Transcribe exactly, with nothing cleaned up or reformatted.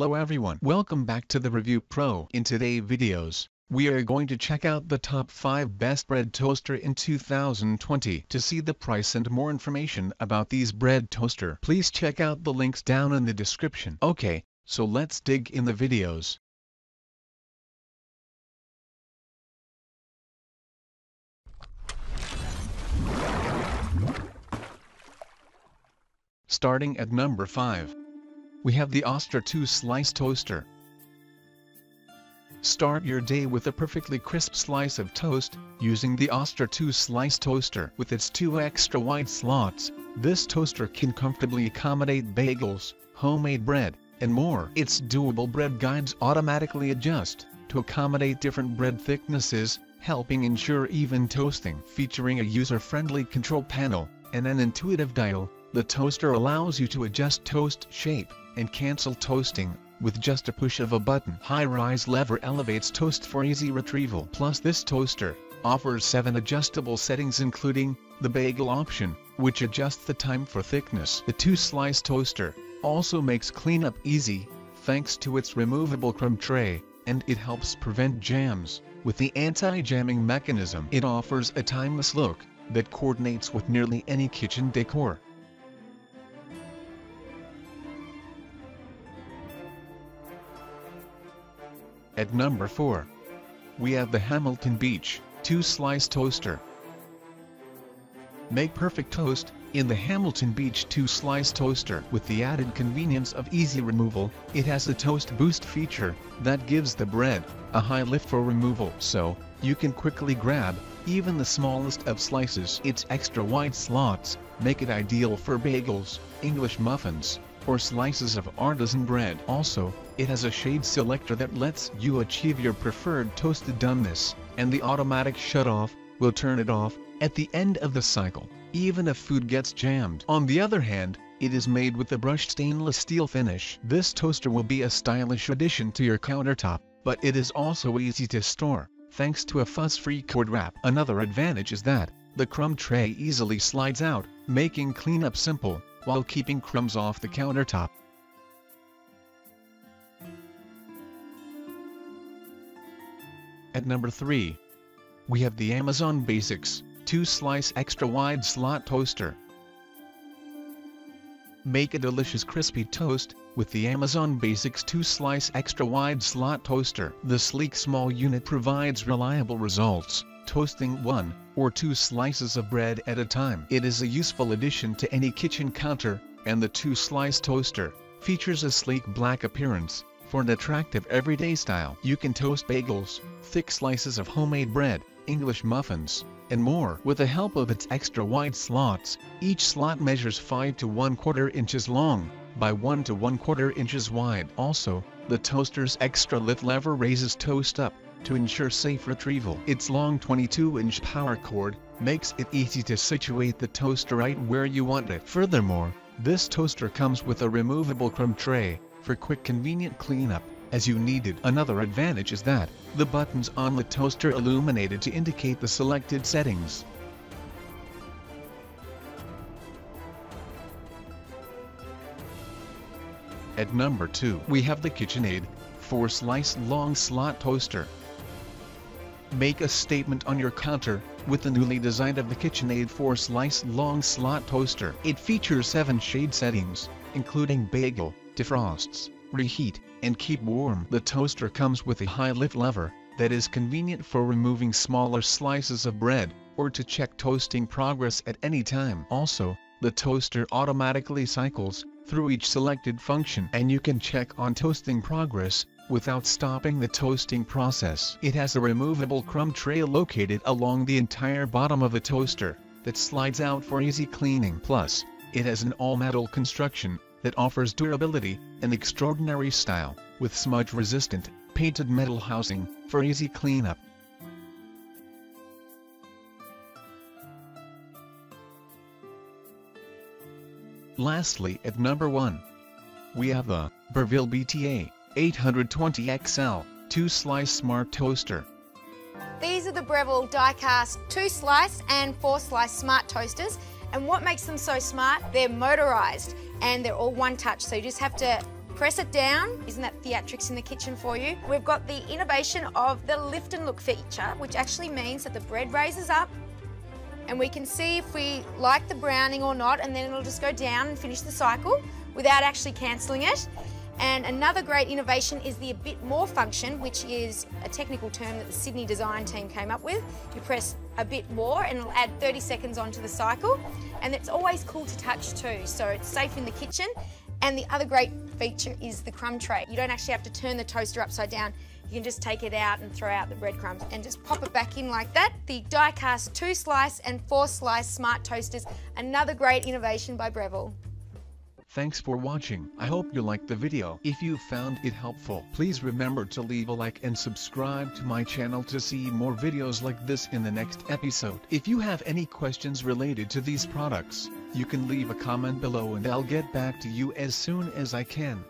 Hello everyone, welcome back to the Review Pro. In today's videos, we are going to check out the top five best bread toaster in two thousand twenty. To see the price and more information about these bread toaster, please check out the links down in the description. Okay, so let's dig in the videos. Starting at number five. We have the Oster two slice toaster. Start your day with a perfectly crisp slice of toast, using the Oster two slice toaster. With its two extra wide slots, this toaster can comfortably accommodate bagels, homemade bread, and more. Its doable bread guides automatically adjust to accommodate different bread thicknesses, helping ensure even toasting. Featuring a user-friendly control panel and an intuitive dial, the toaster allows you to adjust toast shape and cancel toasting with just a push of a button. High-rise lever elevates toast for easy retrieval. Plus, this toaster offers seven adjustable settings, including the bagel option, which adjusts the time for thickness. The two slice toaster also makes cleanup easy, thanks to its removable crumb tray, and it helps prevent jams with the anti-jamming mechanism. It offers a timeless look that coordinates with nearly any kitchen decor. At number four, we have the Hamilton Beach two slice toaster. Make perfect toast in the Hamilton Beach two slice toaster. With the added convenience of easy removal, it has a toast boost feature that gives the bread a high lift for removal, so you can quickly grab even the smallest of slices. Its extra wide slots make it ideal for bagels, English muffins, or slices of artisan bread. Also, it has a shade selector that lets you achieve your preferred toasted doneness, and the automatic shutoff will turn it off at the end of the cycle, even if food gets jammed. On the other hand, it is made with a brushed stainless steel finish. This toaster will be a stylish addition to your countertop, but it is also easy to store, thanks to a fuss-free cord wrap. Another advantage is that the crumb tray easily slides out, making cleanup simple, while keeping crumbs off the countertop. At number three, we have the Amazon Basics two slice extra wide slot toaster. Make a delicious crispy toast with the Amazon Basics two slice extra wide slot toaster. The sleek small unit provides reliable results, toasting one or two slices of bread at a time. It is a useful addition to any kitchen counter, and the two slice toaster features a sleek black appearance for an attractive everyday style. You can toast bagels, thick slices of homemade bread, English muffins, and more. With the help of its extra wide slots, each slot measures five to one quarter inches long by one to one quarter inches wide. Also, the toaster's extra lift lever raises toast up to ensure safe retrieval. Its long twenty-two inch power cord makes it easy to situate the toaster right where you want it. Furthermore, this toaster comes with a removable crumb tray for quick convenient cleanup as you need it. Another advantage is that the buttons on the toaster illuminated to indicate the selected settings. At number two, we have the KitchenAid four slice long slot toaster. Make a statement on your counter with the newly designed of the KitchenAid four slice long slot toaster. It features seven shade settings, including bagel, defrosts, reheat, and keep warm. The toaster comes with a high lift lever that is convenient for removing smaller slices of bread or to check toasting progress at any time. Also, the toaster automatically cycles through each selected function, and you can check on toasting progress without stopping the toasting process. It has a removable crumb tray located along the entire bottom of the toaster that slides out for easy cleaning. Plus, it has an all-metal construction that offers durability and extraordinary style, with smudge-resistant, painted metal housing for easy cleanup. Lastly, at number one, we have the Breville B T A eight twenty X L two slice smart toaster. These are the Breville die-cast two slice and four slice smart toasters. And what makes them so smart? They're motorized, and they're all one touch, so you just have to Press it down. Isn't that theatrics in the kitchen for you? We've got the innovation of the lift and look feature, which actually means that the bread raises up and we can see if we like the browning or not, and then it'll just go down and finish the cycle without actually cancelling it. And another great innovation is the a bit more function, which is a technical term that the Sydney design team came up with. You press a bit more and it'll add thirty seconds onto the cycle. And it's always cool to touch too, so it's safe in the kitchen. And the other great feature is the crumb tray. You don't actually have to turn the toaster upside down. You can just take it out and throw out the breadcrumbs and just pop it back in like that. The die-cast two slice and four slice smart toasters, another great innovation by Breville. Thanks for watching. I hope you liked the video. If you found it helpful, please remember to leave a like and subscribe to my channel to see more videos like this in the next episode. If you have any questions related to these products, you can leave a comment below and I'll get back to you as soon as I can.